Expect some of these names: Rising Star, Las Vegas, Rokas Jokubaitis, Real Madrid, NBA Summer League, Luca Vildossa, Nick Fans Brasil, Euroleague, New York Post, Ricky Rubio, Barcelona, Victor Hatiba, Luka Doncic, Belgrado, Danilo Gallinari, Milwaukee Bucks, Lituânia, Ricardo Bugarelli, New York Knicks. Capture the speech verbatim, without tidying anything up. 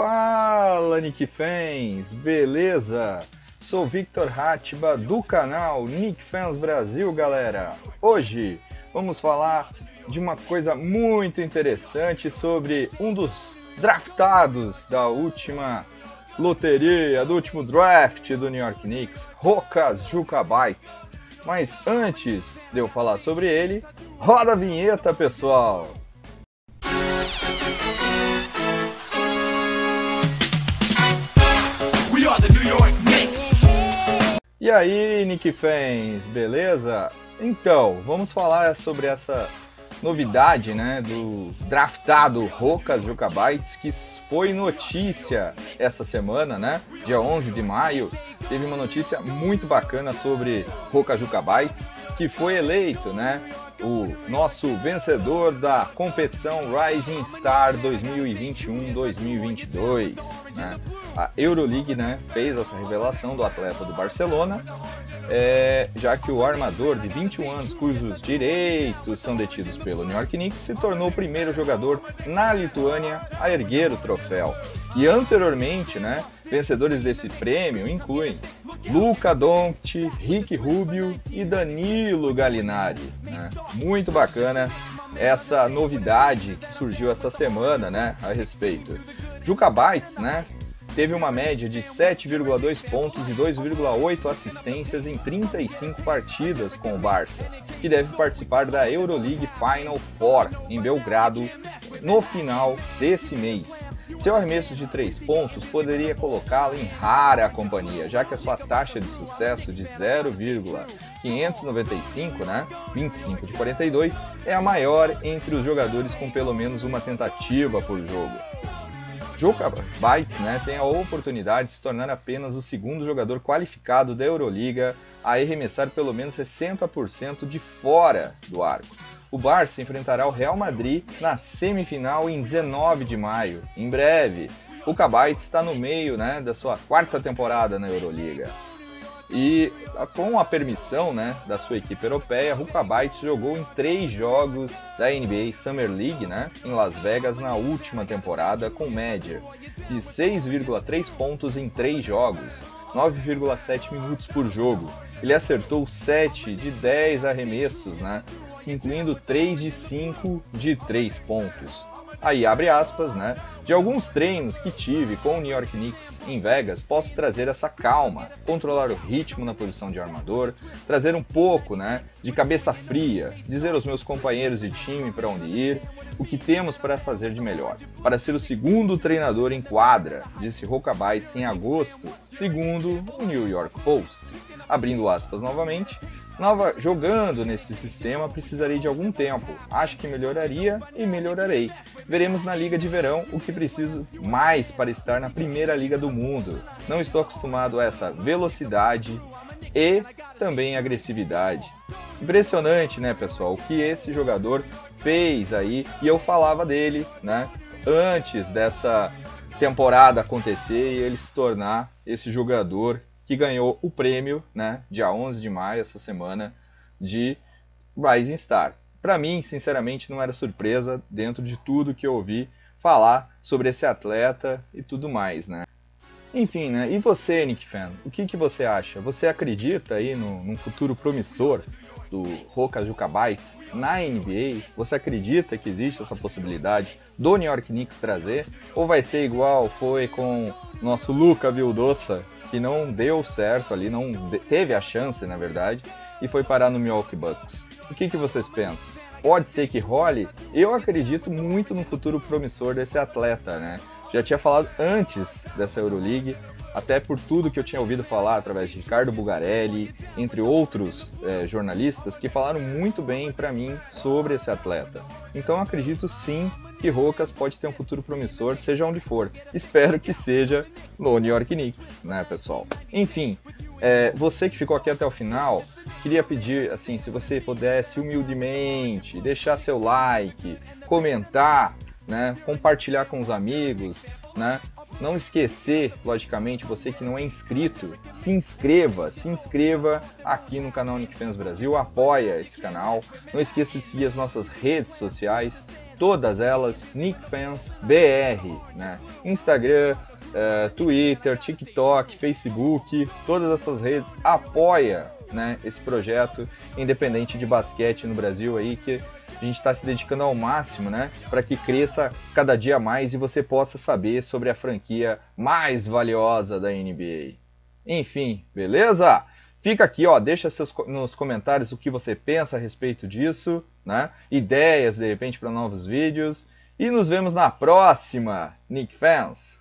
Fala, Nick Fans! Beleza? Sou Victor Hatiba do canal Nick Fans Brasil, galera! Hoje vamos falar de uma coisa muito interessante sobre um dos draftados da última loteria, do último draft do New York Knicks, Rokas Jokubaitis. Mas antes de eu falar sobre ele, roda a vinheta, pessoal! E aí, Nick Fans, beleza? Então, vamos falar sobre essa novidade, né, do draftado Rokas Jokubaitis, que foi notícia essa semana, né, dia onze de maio, teve uma notícia muito bacana sobre Rokas Jokubaitis, que foi eleito, né, o nosso vencedor da competição Rising Star dois mil e vinte e um dois mil e vinte e dois, né? A Euroleague, né, fez essa revelação do atleta do Barcelona, é, já que o armador de vinte e um anos, cujos direitos são detidos pelo New York Knicks, se tornou o primeiro jogador na Lituânia a erguer o troféu. E anteriormente, né, vencedores desse prêmio incluem Luka Doncic, Ricky Rubio e Danilo Gallinari, né? Muito bacana essa novidade que surgiu essa semana, né, a respeito. Jokubaitis, né, teve uma média de sete vírgula dois pontos e dois vírgula oito assistências em trinta e cinco partidas com o Barça, que deve participar da Euroleague Final Four em Belgrado no final desse mês. Seu arremesso de três pontos poderia colocá-lo em rara companhia, já que a sua taxa de sucesso de zero vírgula quinhentos e noventa e cinco, né, vinte e cinco de quarenta e dois, é a maior entre os jogadores com pelo menos uma tentativa por jogo. Jokubaitis, né, tem a oportunidade de se tornar apenas o segundo jogador qualificado da Euroliga a arremessar pelo menos sessenta por cento de fora do arco. O Barça enfrentará o Real Madrid na semifinal em dezenove de maio, em breve. O Jokubaitis está no meio, né, da sua quarta temporada na Euroliga. E com a permissão, né, da sua equipe europeia, Jokubaitis jogou em três jogos da N B A Summer League, né, em Las Vegas na última temporada, com média de seis vírgula três pontos em três jogos, nove vírgula sete minutos por jogo. Ele acertou sete de dez arremessos, né, incluindo três de cinco de três pontos. Aí abre aspas, né? De alguns treinos que tive com o New York Knicks em Vegas, posso trazer essa calma, controlar o ritmo na posição de armador, trazer um pouco, né, de cabeça fria, dizer aos meus companheiros de time para onde ir, o que temos para fazer de melhor, para ser o segundo treinador em quadra, disse Jokubaitis em agosto, segundo o New York Post. Abrindo aspas novamente, Nova, jogando nesse sistema precisarei de algum tempo, acho que melhoraria e melhorarei. Veremos na Liga de Verão o que preciso mais para estar na primeira liga do mundo. Não estou acostumado a essa velocidade e também agressividade. Impressionante, né, pessoal, o que esse jogador fez aí, e eu falava dele, né, antes dessa temporada acontecer e ele se tornar esse jogador que ganhou o prêmio, né, dia onze de maio, essa semana, de Rising Star. Para mim, sinceramente, não era surpresa dentro de tudo que eu ouvi falar sobre esse atleta e tudo mais, né. Enfim, né, e você, Nick Fan, o que, que você acha? Você acredita aí no, num futuro promissor do Rokas Jokubaitis na N B A? Você acredita que existe essa possibilidade do New York Knicks trazer? Ou vai ser igual foi com o nosso Luca Vildossa, que não deu certo ali, não teve a chance, na verdade, e foi parar no Milwaukee Bucks? O que, que vocês pensam? Pode ser que role? Eu acredito muito no futuro promissor desse atleta, né? Já tinha falado antes dessa Euroleague, até por tudo que eu tinha ouvido falar através de Ricardo Bugarelli, entre outros eh, jornalistas, que falaram muito bem para mim sobre esse atleta. Então eu acredito sim que Rokas pode ter um futuro promissor, seja onde for. Espero que seja no New York Knicks, né, pessoal? Enfim, é, você que ficou aqui até o final, queria pedir, assim, se você pudesse humildemente deixar seu like, comentar, né, compartilhar com os amigos, né? Não esquecer, logicamente, você que não é inscrito, se inscreva, se inscreva aqui no canal Nick Fans Brasil, apoia esse canal. Não esqueça de seguir as nossas redes sociais, todas elas, Nick Fans B R, né? Instagram, uh, Twitter, TikTok, Facebook, todas essas redes apoia, né, esse projeto independente de basquete no Brasil aí, que a gente está se dedicando ao máximo, né, para que cresça cada dia mais e você possa saber sobre a franquia mais valiosa da N B A. Enfim, beleza? Fica aqui, ó, deixa seus, nos comentários o que você pensa a respeito disso, né? Ideias, de repente, para novos vídeos. E nos vemos na próxima, Nick Fans!